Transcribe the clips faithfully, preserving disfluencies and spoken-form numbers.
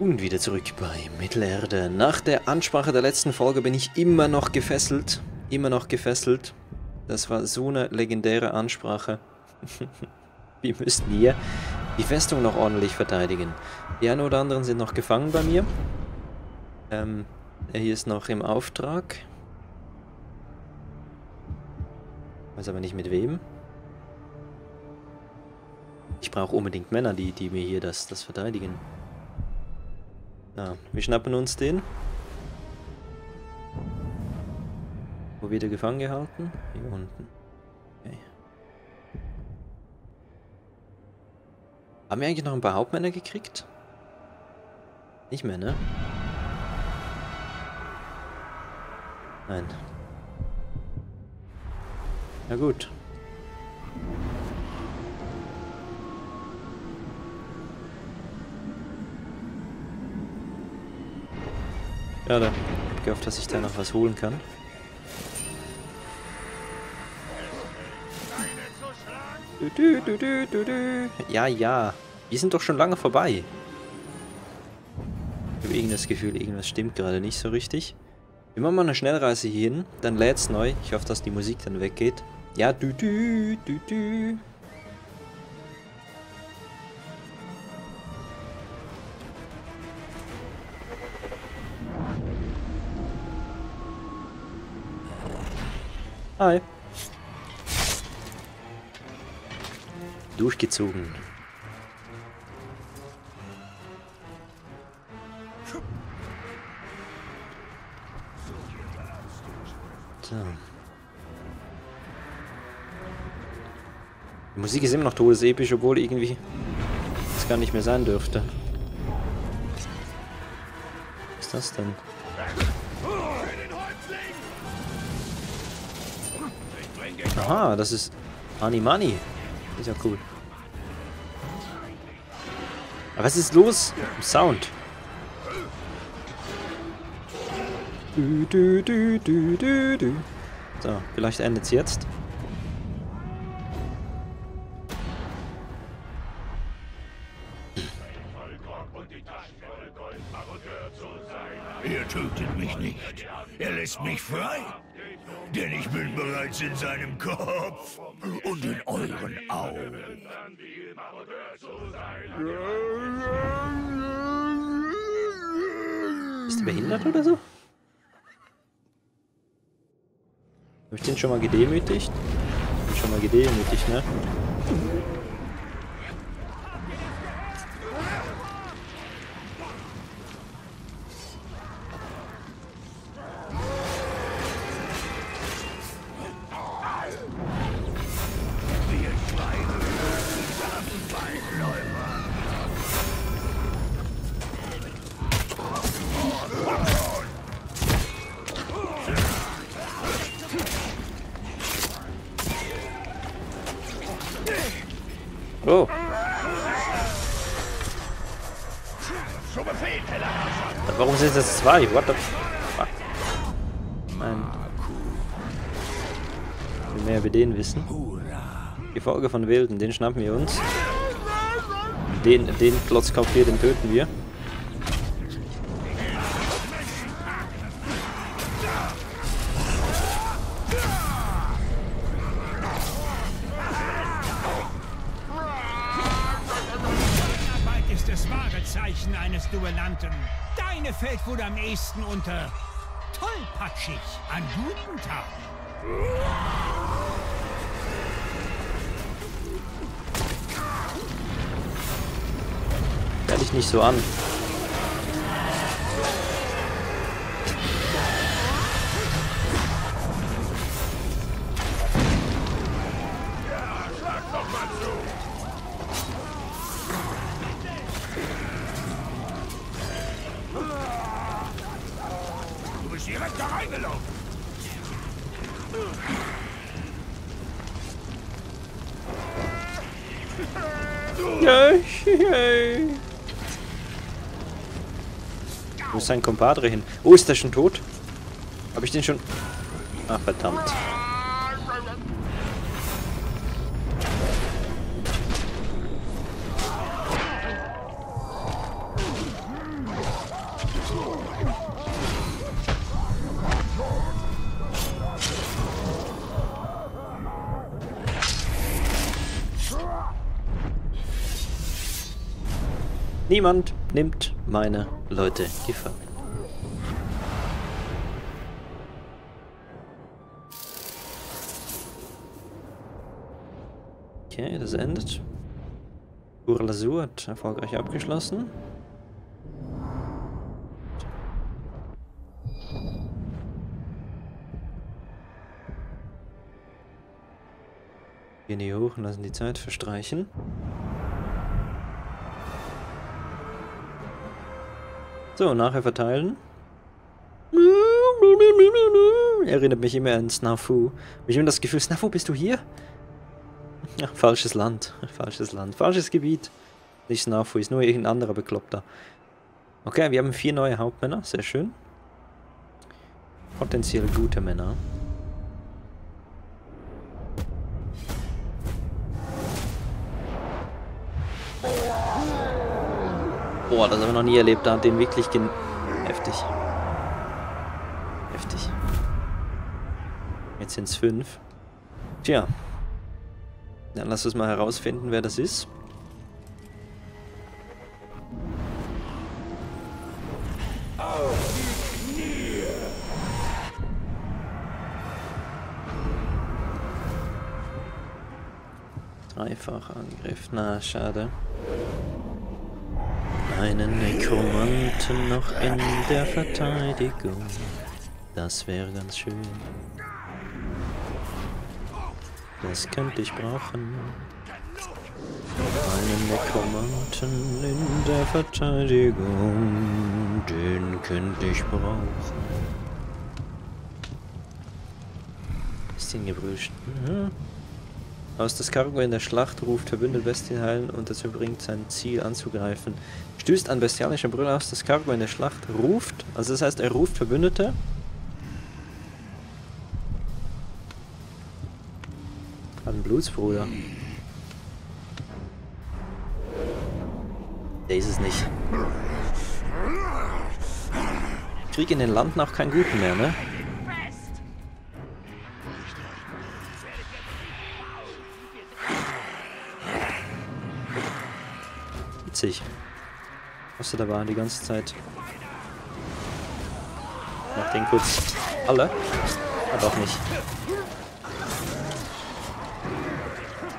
Und wieder zurück bei Mittelerde. Nach der Ansprache der letzten Folge bin ich immer noch gefesselt. Immer noch gefesselt. Das war so eine legendäre Ansprache. Wir müssen hier die Festung noch ordentlich verteidigen. Die einen oder anderen sind noch gefangen bei mir. Ähm, der hier ist noch im Auftrag. Weiß aber nicht mit wem. Ich brauche unbedingt Männer, die, die mir hier das, das verteidigen. Na, wir schnappen uns den. Wo wird er gefangen gehalten? Hier unten. Okay. Haben wir eigentlich noch ein paar Hauptmänner gekriegt? Nicht mehr, ne? Nein. Na gut. Ja, da. Ich hoffe, dass ich da noch was holen kann. Du, du, du, du, du, du. Ja, ja. Wir sind doch schon lange vorbei. Ich habe irgendein Gefühl, irgendwas stimmt gerade nicht so richtig. Wir machen mal eine Schnellreise hier hin. Dann lädt's neu. Ich hoffe, dass die Musik dann weggeht. Ja, du, du, du, du. Hi. Durchgezogen. So. Die Musik ist immer noch todesepisch, obwohl irgendwie das gar nicht mehr sein dürfte. Was ist das denn? Aha, das ist Animani. Ist ja cool. Aber was ist los? Im Sound. Du, du, du, du, du, du. So, vielleicht endet's jetzt. Er tötet mich nicht. Er lässt mich frei. Denn ich bin bereits in seinem Kopf und in euren Augen. Bist du behindert oder so? Hab ich den schon mal gedemütigt? Hab ich schon mal gedemütigt, ne? Oh. Warum sind das zwei? What the fuck? Nein. Je mehr wir den wissen. Die Folge von Wilden, den schnappen wir uns. Den, den Klotzkopf hier, den töten wir. Deine Feld wurde am ehesten unter tollpatschig an guten Tag. Hör dich nicht so an. Wo ist sein Kompadre hin? Oh, ist der schon tot? Habe ich den schon... Ach, verdammt. Niemand nimmt meine Leute gefangen. Okay, das endet. Uralazur hat erfolgreich abgeschlossen. Gehen hier hoch und lassen die Zeit verstreichen. So, nachher verteilen. Erinnert mich immer an Snafu. Ich habe das Gefühl, Snafu, bist du hier? Ach, falsches Land, falsches Land, falsches Gebiet. Nicht Snafu, ist nur irgendein anderer Bekloppter. Okay, wir haben vier neue Hauptmänner, sehr schön. Potenziell gute Männer. Boah, das haben wir noch nie erlebt, da hat den wirklich gen... Heftig. Heftig. Jetzt sind es fünf. Tja. Dann lass uns mal herausfinden, wer das ist. Dreifacher Angriff. Na, schade. Einen Nekromanten noch in der Verteidigung. Das wäre ganz schön. Das könnte ich brauchen. Einen Nekromanten in der Verteidigung. Den könnte ich brauchen. Ist den gebrüscht. Mhm. Aus das Cargo in der Schlacht ruft verbündet Bestien heilen und dazu bringt sein Ziel anzugreifen. Stößt an bestialischer Brüller aus das Cargo in der Schlacht ruft. Also das heißt, er ruft Verbündete. An Blutsbruder. Der ist es nicht. Ich krieg in den Landen auch keinen Guten mehr, ne? Witzig. Was da war die ganze Zeit. Mach den kurz alle. Aber auch nicht.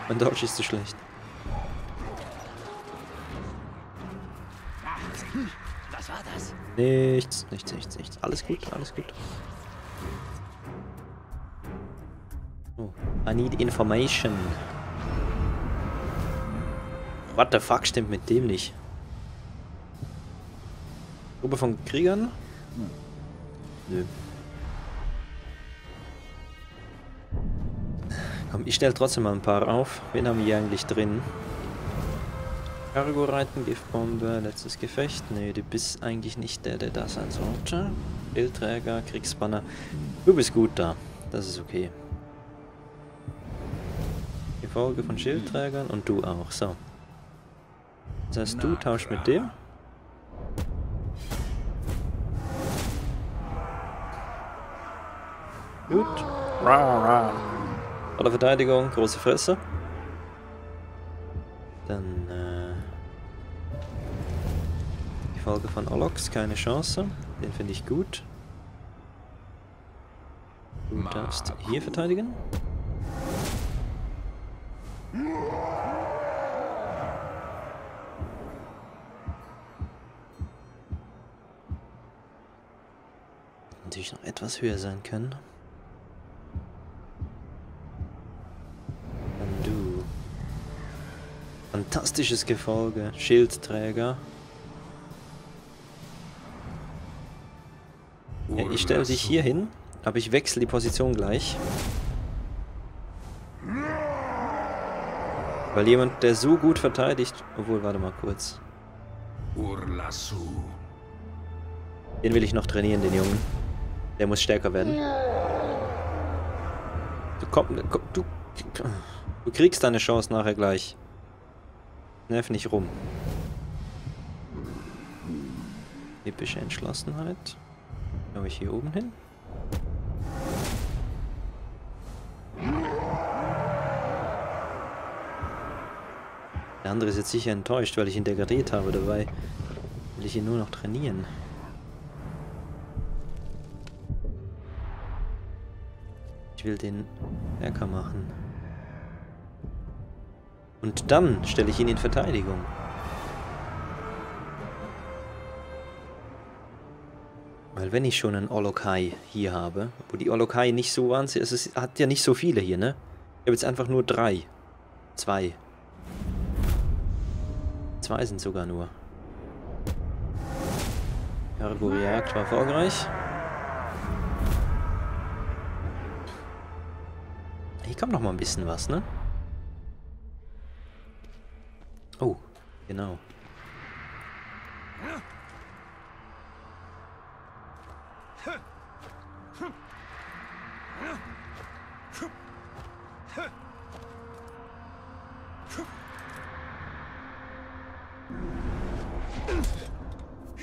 Mein Deutsch ist zu schlecht. Was war das? Nichts, nichts, nichts, nichts. Alles gut, alles gut. Oh, I need information. What the fuck stimmt mit dem nicht? Gruppe von Kriegern? Hm. Nö. Komm, ich stelle trotzdem mal ein paar auf. Wen haben wir hier eigentlich drin? Cargo-Reiten, Giftbombe, letztes Gefecht. Nee, du bist eigentlich nicht der, der da sein sollte. Bildträger, Kriegsbanner. Du bist gut da. Das ist okay. Die Folge von Schildträgern und du auch. So. Das heißt, du tauschst mit dem. Gut. Volle Verteidigung, große Fresse. Dann äh, die Folge von Oloks, keine Chance. Den finde ich gut. Du darfst hier verteidigen. Natürlich noch etwas höher sein können. Fantastisches Gefolge, Schildträger. Ja, ich stelle dich hier hin, aber ich wechsle die Position gleich. Weil jemand, der so gut verteidigt... Obwohl, warte mal kurz. Den will ich noch trainieren, den Jungen. Der muss stärker werden. Du, komm, komm, du, du kriegst deine Chance nachher gleich. Nerv nicht rum. Epische Entschlossenheit. Glaube ich hier oben hin. Der andere ist jetzt sicher enttäuscht, weil ich ihn degradiert habe. Dabei will ich ihn nur noch trainieren. Ich will den Erker machen. Und dann stelle ich ihn in Verteidigung. Weil wenn ich schon einen Olokai hier habe, wo die Olokai nicht so wahnsinnig, es hat ja nicht so viele hier, ne? Ich habe jetzt einfach nur drei. Zwei. Zwei sind sogar nur. Jagd war erfolgreich. Hier kommt noch mal ein bisschen was, ne? Oh, genau.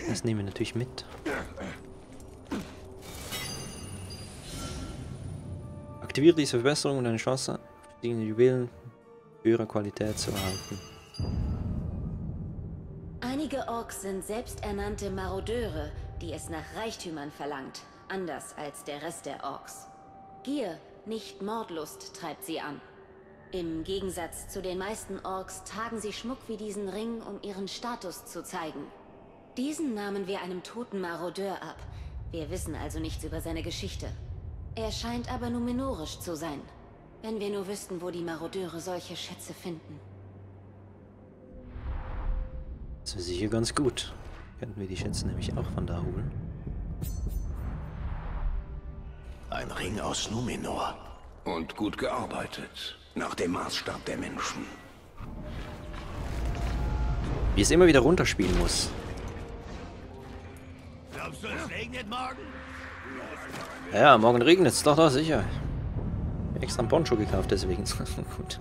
Das nehmen wir natürlich mit. Aktiviere diese Verbesserung und eine Chance, die Juwelen höherer Qualität zu erhalten. Einige Orks sind selbsternannte Marodeure, die es nach Reichtümern verlangt, anders als der Rest der Orks. Gier, nicht Mordlust, treibt sie an. Im Gegensatz zu den meisten Orks tragen sie Schmuck wie diesen Ring, um ihren Status zu zeigen. Diesen nahmen wir einem toten Marodeur ab. Wir wissen also nichts über seine Geschichte. Er scheint aber numenorisch zu sein. Wenn wir nur wüssten, wo die Marodeure solche Schätze finden. Das ist sicher ganz gut. Könnten wir die Schätze nämlich auch von da holen. Ein Ring aus Numenor. Und gut gearbeitet. Nach dem Maßstab der Menschen. Wie es immer wieder runterspielen muss. Glaubst du, es regnet morgen? Ja, morgen regnet es. Doch, doch, sicher. Ich hab extra einen Poncho gekauft, deswegen. Gut.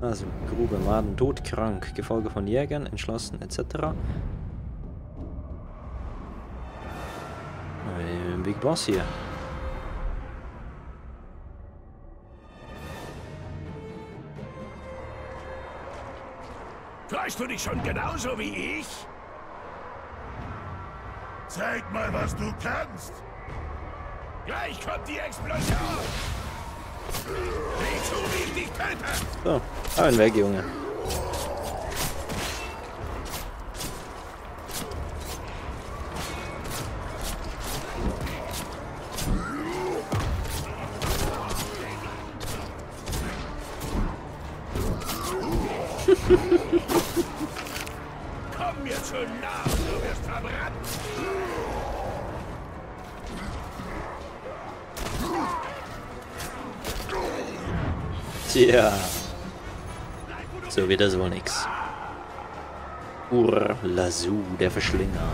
Also, Grube, Maden, todkrank, Gefolge von Jägern, entschlossen, et cetera. Äh, Big Boss hier. Vielleicht würde ich schon genauso wie ich. Zeig mal, was du kannst. Gleich kommt die Explosion! Nicht so, wie ich dich töte! So, ein weg, Junge. Komm mir zu nah, du wirst verbrannt! Ja. So wird das wohl nix. Uralazur, der Verschlinger.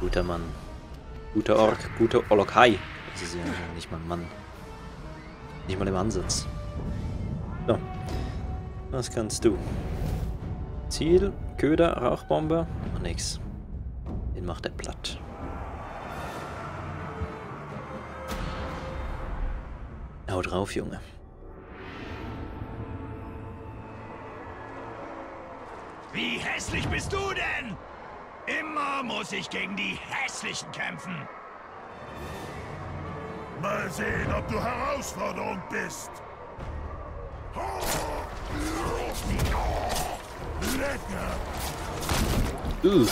Guter Mann. Guter Ork, guter Olokai. Das ist ja nicht mal ein Mann. Nicht mal im Ansatz. So. Was kannst du? Ziel, Köder, Rauchbombe. Und nix. Den macht er platt. Hau drauf, Junge. Wie hässlich bist du denn? Immer muss ich gegen die Hässlichen kämpfen. Mal sehen, ob du Herausforderung bist. Lecker. Uh.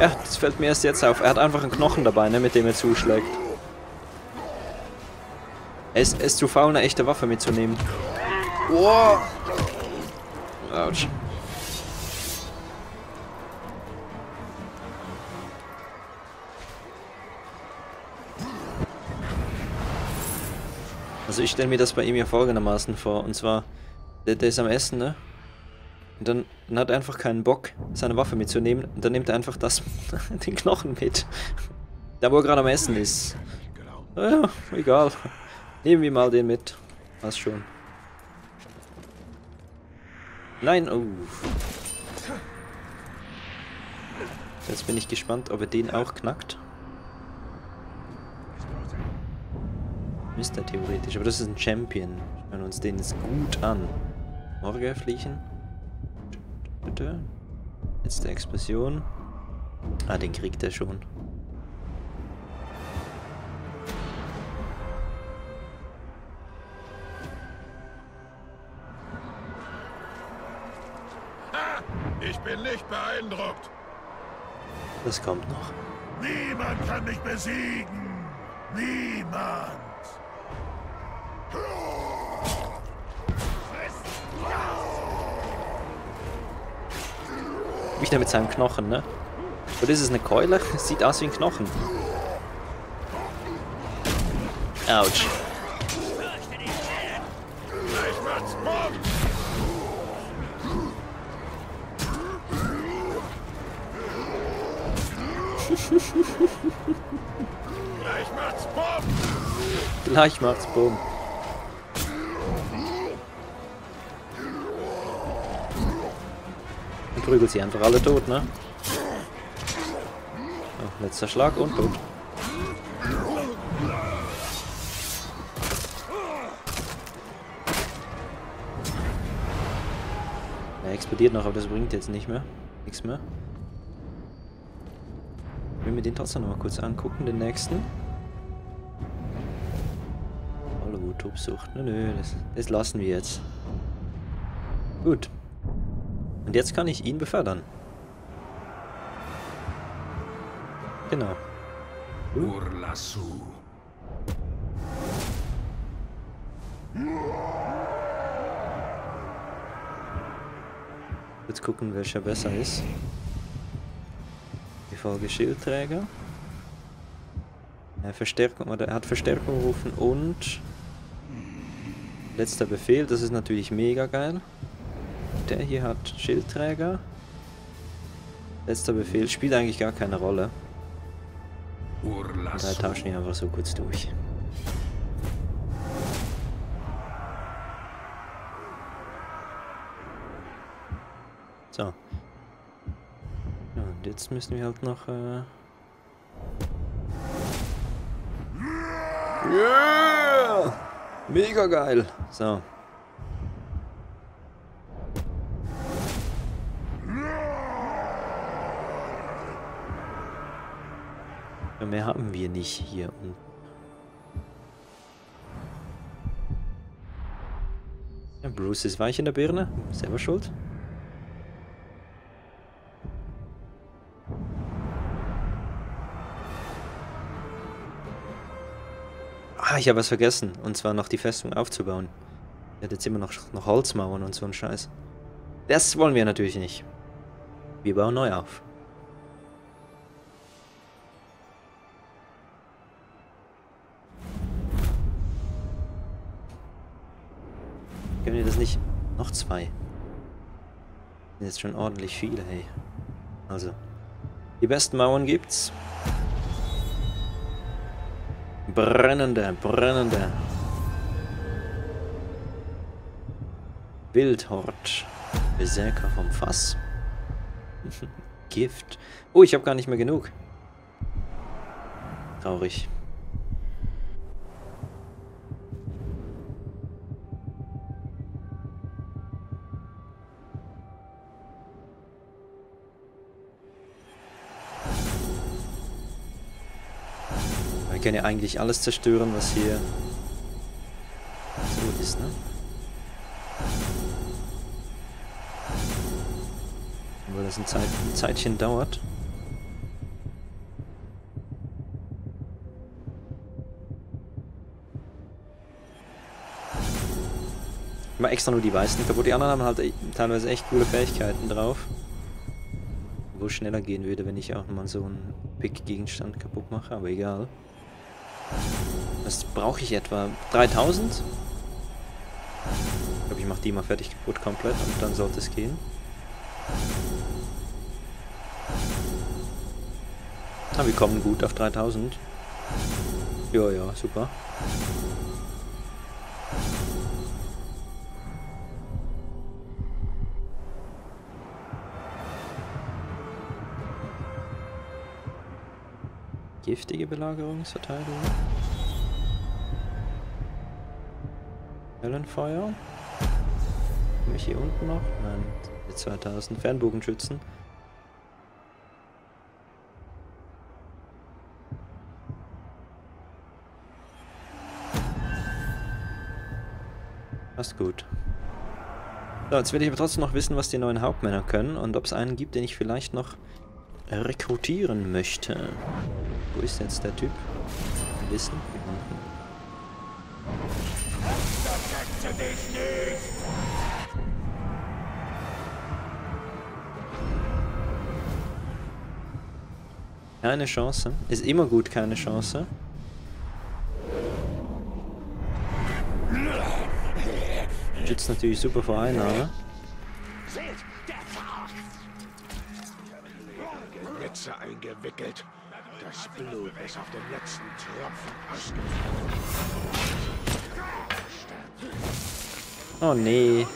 Ja, das fällt mir erst jetzt auf. Er hat einfach einen Knochen dabei, ne, mit dem er zuschlägt. Er ist, er ist zu faul, eine echte Waffe mitzunehmen. Wow. Autsch. Also ich stelle mir das bei ihm ja folgendermaßen vor. Und zwar, der, der ist am Essen, ne? Und dann, dann hat er einfach keinen Bock, seine Waffe mitzunehmen. Und dann nimmt er einfach das, den Knochen mit. Da, wo er gerade am Essen ist. Ja, egal. Nehmen wir mal den mit. Passt schon. Nein, oh. Jetzt bin ich gespannt, ob er den auch knackt. Müsste er theoretisch, aber das ist ein Champion. Schauen wir uns den jetzt gut an. Morgen fliechen. Bitte. Letzte Explosion. Ah, den kriegt er schon. Ich bin nicht beeindruckt. Das kommt noch. Niemand kann mich besiegen. Niemand. Wie der mit seinem Knochen, ne? Oder ist es eine Keule? Sieht aus wie ein Knochen. Autsch. Gleich macht's Bumm! Gleich macht's Bumm! Und prügelt sie einfach alle tot, ne? Oh, letzter Schlag und tot. Er explodiert noch, aber das bringt jetzt nicht mehr. Nichts mehr. Ich will mir den trotzdem noch mal kurz angucken, den nächsten. Hallo, Tobsucht. Nö, nö, das, das lassen wir jetzt. Gut. Und jetzt kann ich ihn befördern. Genau. Uh. Uralazur. Jetzt gucken, welcher besser ist. Folge Schildträger. Er, Verstärkung, oder er hat Verstärkung gerufen und letzter Befehl, das ist natürlich mega geil. Der hier hat Schildträger. Letzter Befehl spielt eigentlich gar keine Rolle. Da tauschen wir einfach so kurz durch. So. Jetzt müssen wir halt noch. Äh yeah! Mega geil! So. Ja, mehr haben wir nicht hier unten. Ja, Bruce ist weich in der Birne. Selber schuld. Ich habe was vergessen, und zwar noch die Festung aufzubauen. Er hat jetzt immer noch, noch Holzmauern und so ein Scheiß. Das wollen wir natürlich nicht. Wir bauen neu auf. Können wir das nicht? Noch zwei. Das sind jetzt schon ordentlich viele, hey. Also, die besten Mauern gibt's. Brennende, brennende. Wildhort. Berserker vom Fass. Gift. Oh, ich habe gar nicht mehr genug. Traurig. Wir können ja eigentlich alles zerstören, was hier so ist, ne? Weil das ein, Zeit, ein Zeitchen dauert. Immer extra nur die Weißen kaputt. Die anderen haben halt teilweise echt coole Fähigkeiten drauf. Wo schneller gehen würde, wenn ich auch mal so einen Pick-Gegenstand kaputt mache, aber egal. Was brauche ich etwa? dreitausend? Ich glaube, ich mache die mal fertig kaputt komplett und dann sollte es gehen. Ah, wir kommen gut auf dreitausend. Ja, ja, super. Giftige Belagerungsverteidigung. Höllenfeuer. Komme ich hier unten noch? Nein, die zweitausend Fernbogenschützen. Passt gut. So, jetzt will ich aber trotzdem noch wissen, was die neuen Hauptmänner können und ob es einen gibt, den ich vielleicht noch rekrutieren möchte. Wo ist jetzt der Typ? Wissen? Keine Chance. Ist immer gut, keine Chance. Schützt natürlich super vor Einnahme. Eingewickelt. Das Blut ist auf den letzten Tropfen ausgefallen. Oh nee.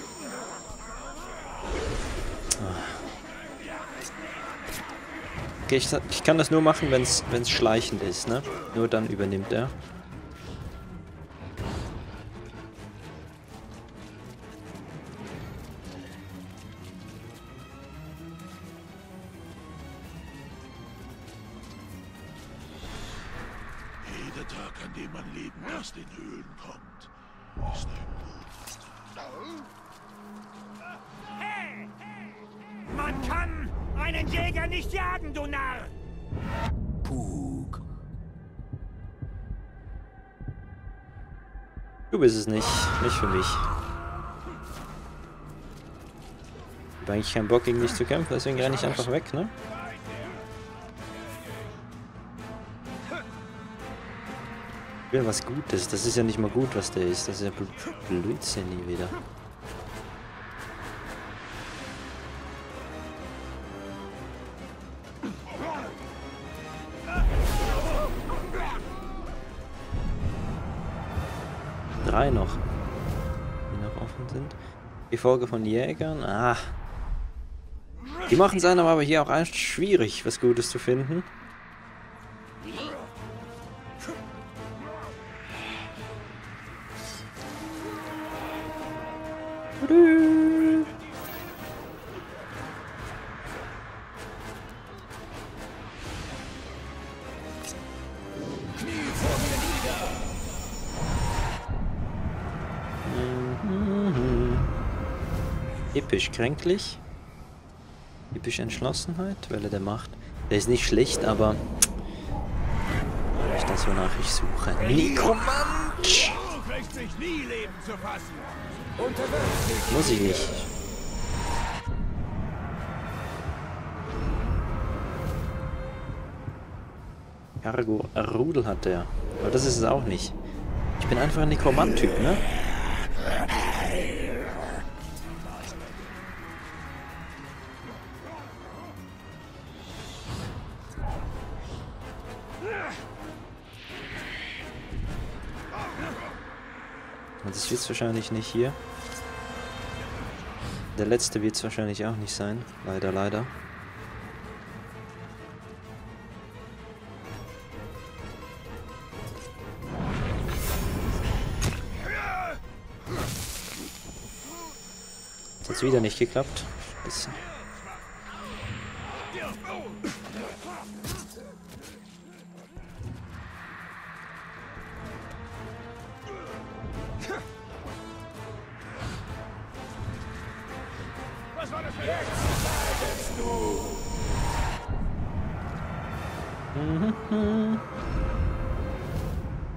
Okay, ich, ich kann das nur machen, wenn es wenn es schleichend ist, ne? Nur dann übernimmt er. Du bist es nicht, nicht für mich. Ich habe eigentlich keinen Bock gegen dich zu kämpfen, deswegen renne ich einfach weg, ne? Ich will was Gutes, das ist ja nicht mal gut, was der ist, das ist ja Blödsinn hier wieder. Drei noch, die noch offen sind. Die Folge von Jägern, ah. Die machen es einem aber hier auch echt schwierig, was Gutes zu finden. Episch kränklich. Episch Entschlossenheit. Welle der Macht. Der ist nicht schlecht, aber... Ich das, wonach ich suche. Nikomant! Muss ich nicht. Cargo Rudel hat der. Aber das ist es auch nicht. Ich bin einfach ein Nikomant-Typ, ne? Das wird es wahrscheinlich nicht hier. Der letzte wird es wahrscheinlich auch nicht sein. Leider, leider. Hat jetzt wieder nicht geklappt. Scheiße.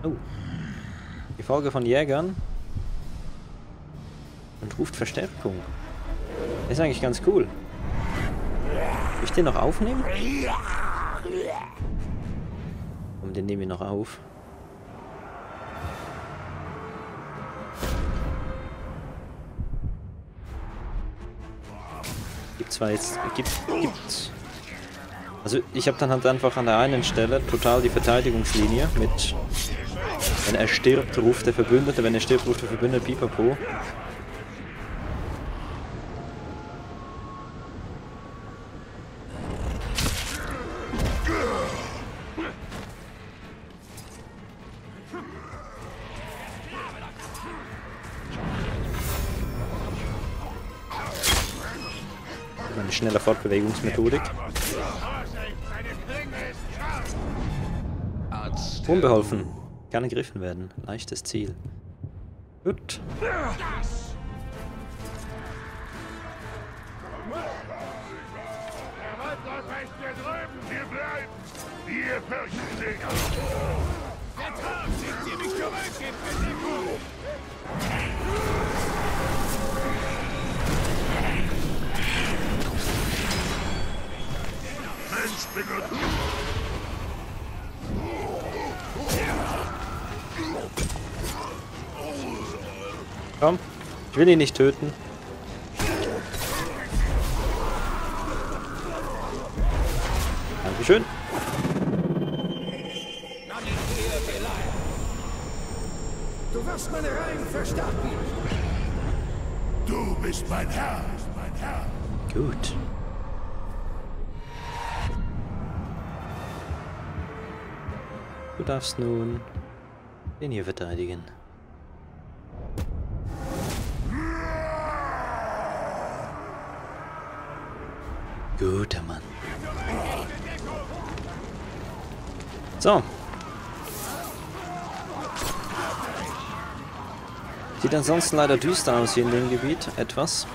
Oh. Die Folge von Jägern. Und ruft Verstärkung. Das ist eigentlich ganz cool. Will ich den noch aufnehmen? Und den nehmen wir noch auf. zwar jetzt gibt, gibt also ich habe dann halt einfach an der einen Stelle total die Verteidigungslinie mit, wenn er stirbt, ruft der Verbündete, wenn er stirbt, ruft der Verbündete, pipapo. Schneller Fortbewegungsmethodik. Unbeholfen. Kann ergriffen werden. Leichtes Ziel. Gut. Komm, ich will ihn nicht töten. Dankeschön. Du wirst meine Reihen verstanden. Du bist mein Herr, mein Herr. Gut. Du darfst nun den hier verteidigen. Guter Mann. So. Sieht ansonsten leider düster aus hier in dem Gebiet. Etwas.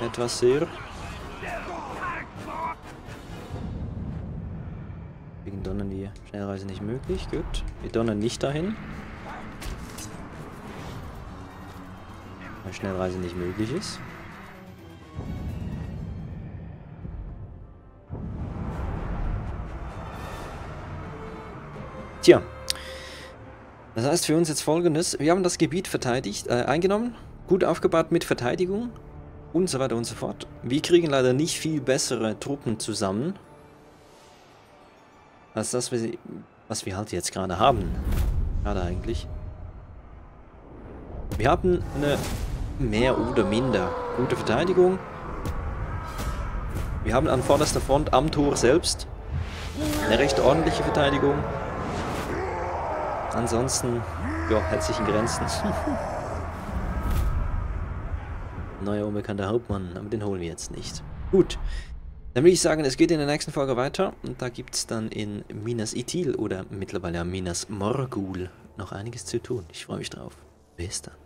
Etwas sehr. Wegen Donnern die Schnellreise nicht möglich. Gut. Wir donnern nicht dahin. Weil Schnellreise nicht möglich ist. Tja, das heißt für uns jetzt Folgendes, wir haben das Gebiet verteidigt, äh, eingenommen, gut aufgebaut mit Verteidigung und so weiter und so fort. Wir kriegen leider nicht viel bessere Truppen zusammen, als das, was wir halt jetzt gerade haben. Gerade eigentlich. Wir haben eine mehr oder minder gute Verteidigung. Wir haben an vorderster Front am Tor selbst eine recht ordentliche Verteidigung. Ansonsten, ja, herzlichen Grenzen. Neuer unbekannter Hauptmann, aber den holen wir jetzt nicht. Gut, dann würde ich sagen, es geht in der nächsten Folge weiter. Und da gibt es dann in Minas Itil oder mittlerweile Minas Morgul noch einiges zu tun. Ich freue mich drauf. Bis dann.